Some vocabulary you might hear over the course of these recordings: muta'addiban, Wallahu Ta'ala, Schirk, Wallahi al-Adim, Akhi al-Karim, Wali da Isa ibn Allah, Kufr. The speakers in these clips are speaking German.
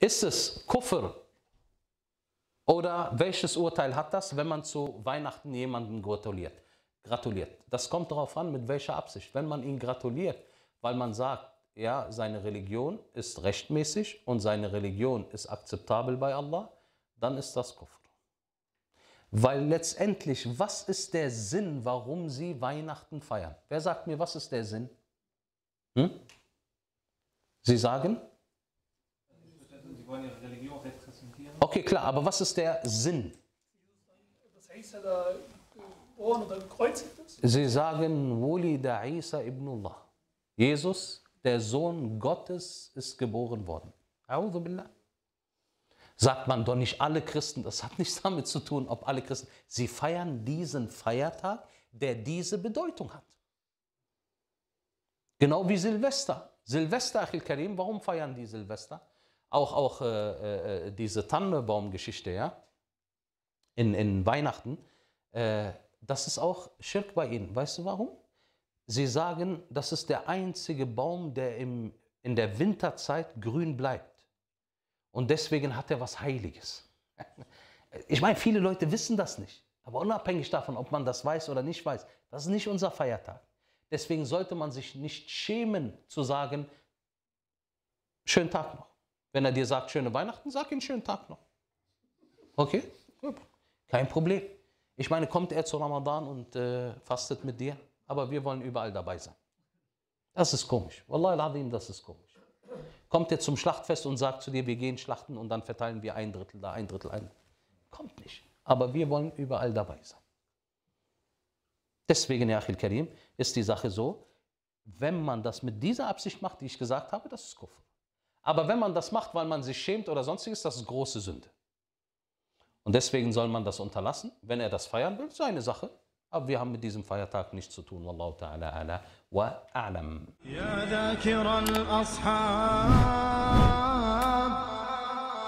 Ist es Kufr? Oder welches Urteil hat das, wenn man zu Weihnachten jemandem gratuliert? Das kommt darauf an, mit welcher Absicht. Wenn man ihn gratuliert, weil man sagt, ja, seine Religion ist rechtmäßig und seine Religion ist akzeptabel bei Allah, dann ist das Kufr. Weil letztendlich, was ist der Sinn, warum sie Weihnachten feiern? Wer sagt mir, was ist der Sinn? Sie sagen? Sie wollen ihre Religion repräsentieren. Okay, klar, aber was ist der Sinn? Dass Isa da geboren oder gekreuzigt ist? Sie sagen, Wali da Isa ibn Allah. Jesus, der Sohn Gottes, ist geboren worden. A'udhu billah. Sagt man doch nicht alle Christen, das hat nichts damit zu tun, ob alle Christen. Sie feiern diesen Feiertag, der diese Bedeutung hat. Genau wie Silvester. Silvester, Akhi al-Karim, warum feiern die Silvester? Auch diese Tannenbaumgeschichte, ja, in Weihnachten, das ist auch Schirk bei ihnen. Weißt du warum? Sie sagen, das ist der einzige Baum, der in der Winterzeit grün bleibt. Und deswegen hat er was Heiliges. Ich meine, viele Leute wissen das nicht. Aber unabhängig davon, ob man das weiß oder nicht weiß, das ist nicht unser Feiertag. Deswegen sollte man sich nicht schämen zu sagen, schönen Tag noch. Wenn er dir sagt, schöne Weihnachten, sag ihm, schönen Tag noch. Okay? Kein Problem. Ich meine, kommt er zu Ramadan und fastet mit dir? Aber wir wollen überall dabei sein. Das ist komisch. Wallahi al-Adim, das ist komisch. Kommt er zum Schlachtfest und sagt zu dir, wir gehen schlachten und dann verteilen wir ein Drittel da, ein Drittel ein. Kommt nicht. Aber wir wollen überall dabei sein. Deswegen, ja, Akhi al-Karim, ist die Sache so, wenn man das mit dieser Absicht macht, die ich gesagt habe, das ist Kufr. Aber wenn man das macht, weil man sich schämt oder sonstiges, das ist große Sünde. Und deswegen soll man das unterlassen. Wenn er das feiern will, seine Sache. Aber wir haben mit diesem Feiertag nichts zu tun. Wallahu Ta'ala wa a'lam. Ya dhakiran ashab,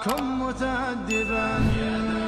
komm muta'addiban.